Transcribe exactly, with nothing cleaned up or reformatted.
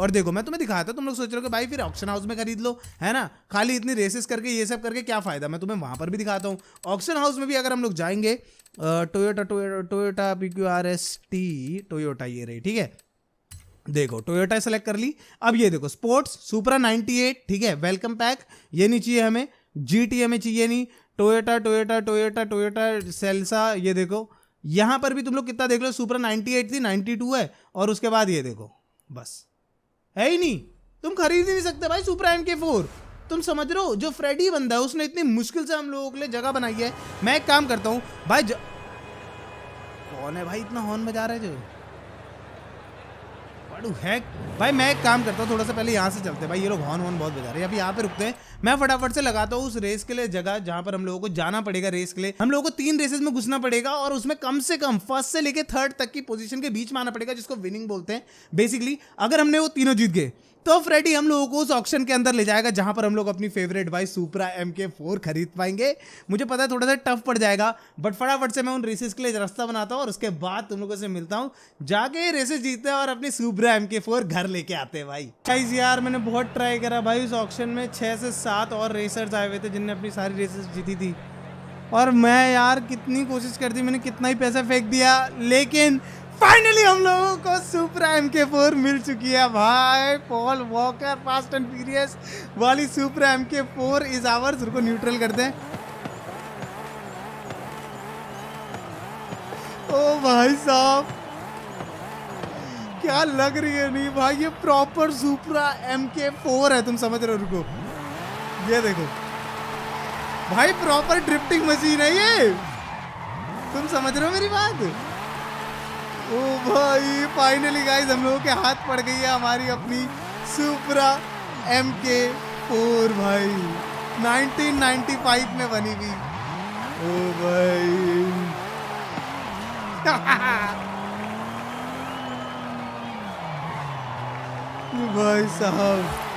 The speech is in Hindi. और देखो मैं तुम्हें दिखाता, तुम लोग सोच रहे हो कि भाई फिर ऑक्शन हाउस में खरीद लो, है ना, खाली इतनी रेसेस करके ये सब करके क्या फायदा। मैं तुम्हें वहाँ पर भी दिखाता हूँ। ऑक्शन हाउस में भी अगर हम लोग जाएंगे, Toyota Toyota P Q R S T Toyota ये रही, ठीक है, देखो टोयोटा सेलेक्ट कर ली। अब ये देखो स्पोर्ट्स सुपरा नाइन्टी एट, ठीक है, वेलकम पैक ये नहीं चाहिए हमें, जीटी हमें चाहिए नहीं, टोयोटा टोयोटा टोयोटा टोयोटा सेल्सा ये देखो, यहाँ पर भी तुम लोग कितना देख लो, सुपरा नाइन्टी एट थी, नाइन्टी टू है, और उसके बाद ये देखो बस है ही नहीं, तुम खरीद ही नहीं सकते भाई सुपरा एम के फोर। तुम समझ रहे हो, जो फ्रेडी बंदा है उसने इतनी मुश्किल से हम लोगों के लिए जगह बनाई है। मैं एक काम करता हूँ भाई, ज... कौन है भाई इतना हॉर्न बजा रहा है जो है भाई। मैं एक काम करता हूँ, थोड़ा सा पहले यहाँ से चलते हैं भाई, ये लोग हॉर्न हॉर्न बहुत बजा रहे हैं, अभी यहाँ पे रुकते हैं। मैं फटाफट से लगाता हूँ उस रेस के लिए जगह जहाँ पर हम लोगों को जाना पड़ेगा। रेस के लिए हम लोगों को तीन रेसेस में घुसना पड़ेगा और उसमें कम से कम फर्स्ट से लेकर थर्ड तक की पोजीशन के बीच में आना पड़ेगा, जिसको विनिंग बोलते हैं बेसिकली। अगर हमने वो तीनों जीत गए तो फ्रेडी हम लोगों को उस ऑक्शन के अंदर ले जाएगा, जहां पर हम लोग अपनी फेवरेट भाई सुपरा एम के फोर खरीद पाएंगे। मुझे पता है थोड़ा सा टफ पड़ जाएगा, बट फटाफट से मैं उन रेसेस के लिए रास्ता बनाता हूँ और उसके बाद तुम लोगों से मिलता हूँ, जाके रेसेस जीतते हैं और अपनी सुपरा एम के फोर घर लेके आते हैं भाई। गाइस यार मैंने बहुत ट्राई करा भाई, उस ऑक्शन में छः से सात और रेसर्स आए हुए थे जिनने अपनी सारी रेसेस जीती थी, और मैं यार कितनी कोशिश कर दी, मैंने कितना ही पैसा फेंक दिया, लेकिन फाइनली हम लोगों को सुपरा एम के फोर मिल चुकी है भाई। Paul Walker fast and furious वाली Supra M K four is ours. उनको न्यूट्रल करते हैं। ओ भाई साहब क्या लग रही है, नहीं भाई ये proper Supra M K four है, तुम समझ रहे हो। रुको ये देखो भाई, प्रॉपर ड्रिफ्टिंग मशीन है ये, तुम समझ रहे हो मेरी बात। ओ भाई फाइनली गाइज हम लोगों के हाथ पड़ गई है हमारी अपनी सुपरा एम के फोर भाई, नाइनटीन नाइंटी फाइव में बनी हुई। ओ भाई भाई साहब